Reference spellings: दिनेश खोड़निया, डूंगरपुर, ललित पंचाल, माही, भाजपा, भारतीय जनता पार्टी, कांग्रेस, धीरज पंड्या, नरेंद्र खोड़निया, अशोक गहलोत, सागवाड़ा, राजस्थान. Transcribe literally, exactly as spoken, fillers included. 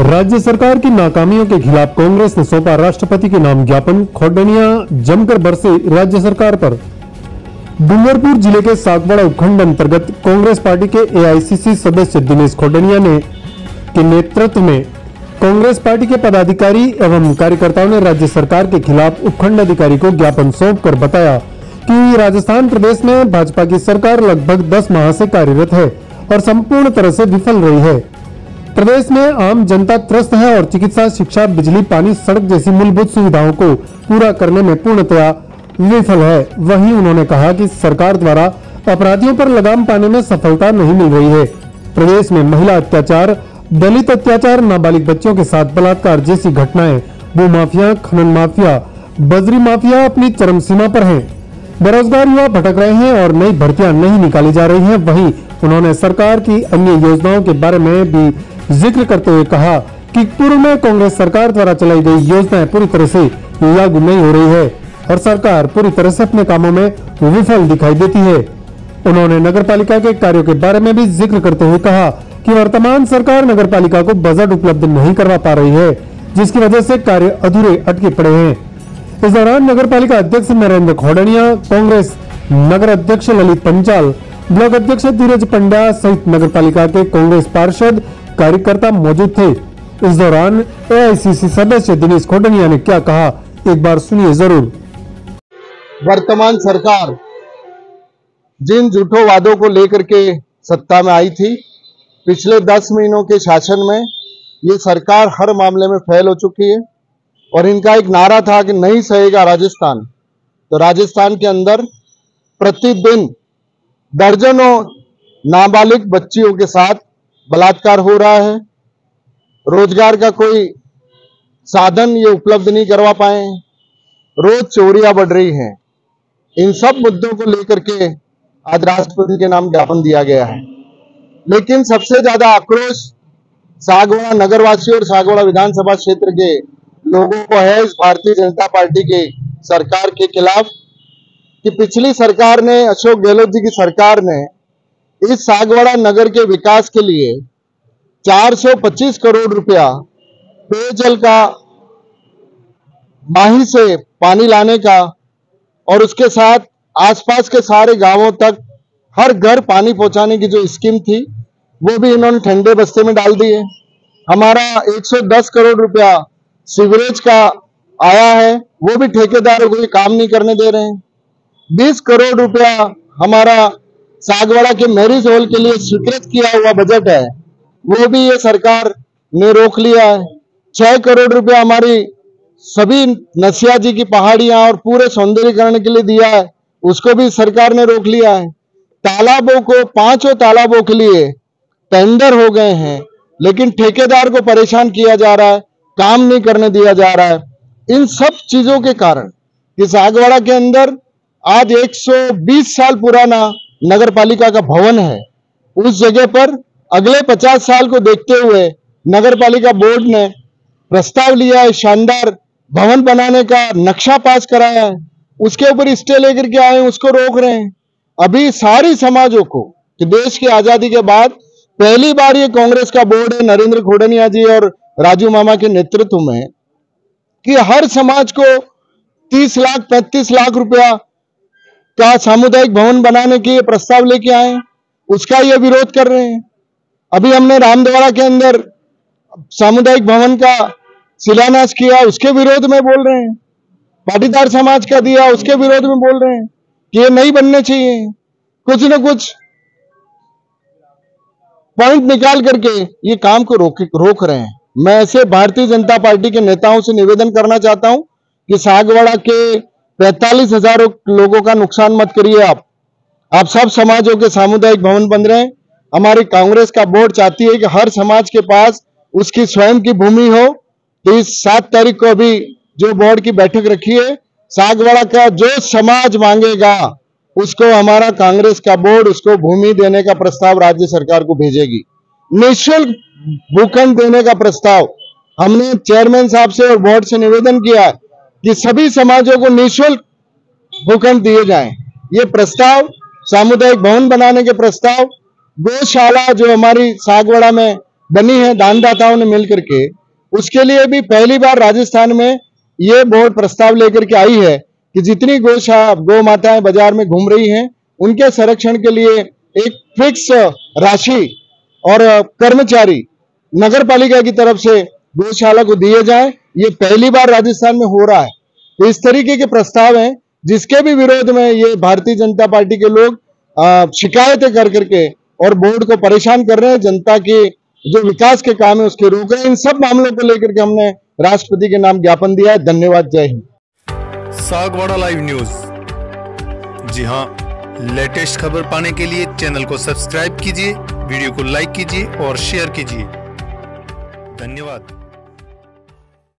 राज्य सरकार की नाकामियों के खिलाफ कांग्रेस ने सौंपा राष्ट्रपति के नाम ज्ञापन, खोड़निया जमकर बरसे राज्य सरकार पर। डूंगरपुर जिले के सागवाड़ा उपखंड अंतर्गत कांग्रेस पार्टी के ए आई सी सी सदस्य दिनेश खोड़निया ने के नेतृत्व में कांग्रेस पार्टी के पदाधिकारी एवं कार्यकर्ताओं ने राज्य सरकार के खिलाफ उपखंड अधिकारी को ज्ञापन सौंपकर बताया कि राजस्थान प्रदेश में भाजपा की सरकार लगभग दस माह से कार्यरत है और संपूर्ण तरह से विफल रही है। प्रदेश में आम जनता त्रस्त है और चिकित्सा, शिक्षा, बिजली, पानी, सड़क जैसी मूलभूत सुविधाओं को पूरा करने में पूर्णतया विफल है। वहीं उन्होंने कहा कि सरकार द्वारा अपराधियों पर लगाम पाने में सफलता नहीं मिल रही है। प्रदेश में महिला अत्याचार, दलित अत्याचार, नाबालिग बच्चों के साथ बलात्कार जैसी घटनाएं, भू माफिया, खनन माफिया, बजरी माफिया अपनी चरम सीमा पर है। बेरोजगार युवा भटक रहे हैं और नई भर्तियां नहीं निकाली जा रही है। वहीं उन्होंने सरकार की अन्य योजनाओं के बारे में भी जिक्र करते हुए कहा कि पूर्व में कांग्रेस सरकार द्वारा चलाई गई योजनाएं पूरी तरह से लागू नहीं हो रही है और सरकार पूरी तरह से अपने कामों में विफल दिखाई देती है। उन्होंने नगरपालिका के कार्यों के बारे में भी जिक्र करते हुए कहा कि वर्तमान सरकार नगरपालिका को बजट उपलब्ध नहीं करवा पा रही है, जिसकी वजह से कार्य अधूरे अटके पड़े हैं। इस दौरान नगरपालिका अध्यक्ष नरेंद्र खोड़निया, कांग्रेस नगर अध्यक्ष ललित पंचाल, ब्लॉक अध्यक्ष धीरज पंड्या सहित नगरपालिका के कांग्रेस पार्षद, कार्यकर्ता मौजूद थे। इस दौरान ए आई सी सी सदस्य दिनेश खोड़निया ने क्या कहा, एक बार सुनिए जरूर। वर्तमान सरकार जिन झूठों वादों को लेकर के सत्ता में आई थी, पिछले दस महीनों के शासन में ये सरकार हर मामले में फेल हो चुकी है और इनका एक नारा था कि नहीं सहेगा राजस्थान। तो राजस्थान के अंदर प्रतिदिन दर्जनों नाबालिग बच्चियों के साथ बलात्कार हो रहा है। रोजगार का कोई साधन ये उपलब्ध नहीं करवा पाए, रोज चोरियां बढ़ रही हैं। इन सब मुद्दों को लेकर के आज राष्ट्रपति के नाम ज्ञापन दिया गया है। लेकिन सबसे ज्यादा आक्रोश सागवाड़ा नगरवासी और सागवाड़ा विधानसभा क्षेत्र के लोगों को है इस भारतीय जनता पार्टी के सरकार के खिलाफ कि पिछली सरकार ने, अशोक गहलोत जी की सरकार ने इस सागवाड़ा नगर के विकास के लिए चार सौ पच्चीस करोड़ रुपया पेयजल का, माही से पानी लाने का और उसके साथ आसपास के सारे गांवों तक हर घर पानी पहुंचाने की जो स्कीम थी वो भी इन्होंने ठंडे बस्ते में डाल दी है। हमारा एक सौ दस करोड़ रुपया सीवरेज का आया है, वो भी ठेकेदारों को काम नहीं करने दे रहे हैं। बीस करोड़ रुपया हमारा सागवाड़ा के मैरिज हॉल के लिए स्वीकृत किया हुआ बजट है, वो भी ये सरकार ने रोक लिया है। छह करोड़ रुपया हमारी सभी नसिया जी की पहाड़ियां और पूरे सौंदर्यीकरण के लिए दिया है, उसको भी सरकार ने रोक लिया है। तालाबों को, पांचों तालाबों के लिए टेंडर हो गए हैं लेकिन ठेकेदार को परेशान किया जा रहा है, काम नहीं करने दिया जा रहा है। इन सब चीजों के कारण कि सागवाड़ा के अंदर आज एक सौ बीस साल पुराना नगरपालिका का भवन है, उस जगह पर अगले पचास साल को देखते हुए नगरपालिका बोर्ड ने प्रस्ताव लिया है, शानदार भवन बनाने का नक्शा पास कराया है, उसके ऊपर स्टे लेकर के आए, उसको रोक रहे हैं। अभी सारी समाजों को कि देश की आजादी के बाद पहली बार ये कांग्रेस का बोर्ड है नरेंद्र खोड़निया जी और राजू मामा के नेतृत्व में कि हर समाज को तीस लाख पैंतीस लाख रुपया का सामुदायिक भवन बनाने के प्रस्ताव लेके आए, उसका ये विरोध कर रहे हैं। अभी हमने रामद्वारा के अंदर सामुदायिक भवन का शिलान्यास किया, उसके विरोध में बोल रहे हैं। पाटीदार समाज का दिया, उसके विरोध में बोल रहे हैं कि ये नहीं बनने चाहिए। कुछ ना कुछ पॉइंट निकाल करके ये काम को रोक रोक रहे हैं। मैं ऐसे भारतीय जनता पार्टी के नेताओं से निवेदन करना चाहता हूं कि सागवाड़ा के पैंतालीस हजार लोगों का नुकसान मत करिए। आप आप सब समाजों के सामुदायिक भवन बन रहे हैं। हमारी कांग्रेस का बोर्ड चाहती है कि हर समाज के पास उसकी स्वयं की भूमि हो। तो इस सात तारीख को अभी जो बोर्ड की बैठक रखी है, सागवाड़ा का जो समाज मांगेगा उसको हमारा कांग्रेस का बोर्ड उसको भूमि देने का प्रस्ताव राज्य सरकार को भेजेगी। निःशुल्क भूखंड देने का प्रस्ताव हमने चेयरमैन साहब से और बोर्ड से निवेदन किया कि सभी समाजों को निःशुल्क भूखंड दिए जाएं। ये प्रस्ताव, सामुदायिक भवन बनाने के प्रस्ताव, गौशाला जो हमारी सागवाड़ा में बनी है दानदाताओं ने मिलकर के, उसके लिए भी पहली बार राजस्थान में ये बोर्ड प्रस्ताव लेकर के आई है कि जितनी गौशा गौ माताएं बाजार में घूम रही हैं उनके संरक्षण के लिए एक फिक्स राशि और कर्मचारी नगर पालिका की तरफ से गौशाला को दिए जाए। ये पहली बार राजस्थान में हो रहा है। तो इस तरीके के प्रस्ताव हैं जिसके भी विरोध में ये भारतीय जनता पार्टी के लोग शिकायतें कर करके और बोर्ड को परेशान कर रहे हैं। जनता की जो विकास के काम है उसके रोक रहे हैं। इन सब मामलों को लेकर के हमने राष्ट्रपति के नाम ज्ञापन दिया है। धन्यवाद। जय हिंद। सागवाड़ा लाइव न्यूज, जी हाँ, लेटेस्ट खबर पाने के लिए चैनल को सब्सक्राइब कीजिए, वीडियो को लाइक कीजिए और शेयर कीजिए। धन्यवाद।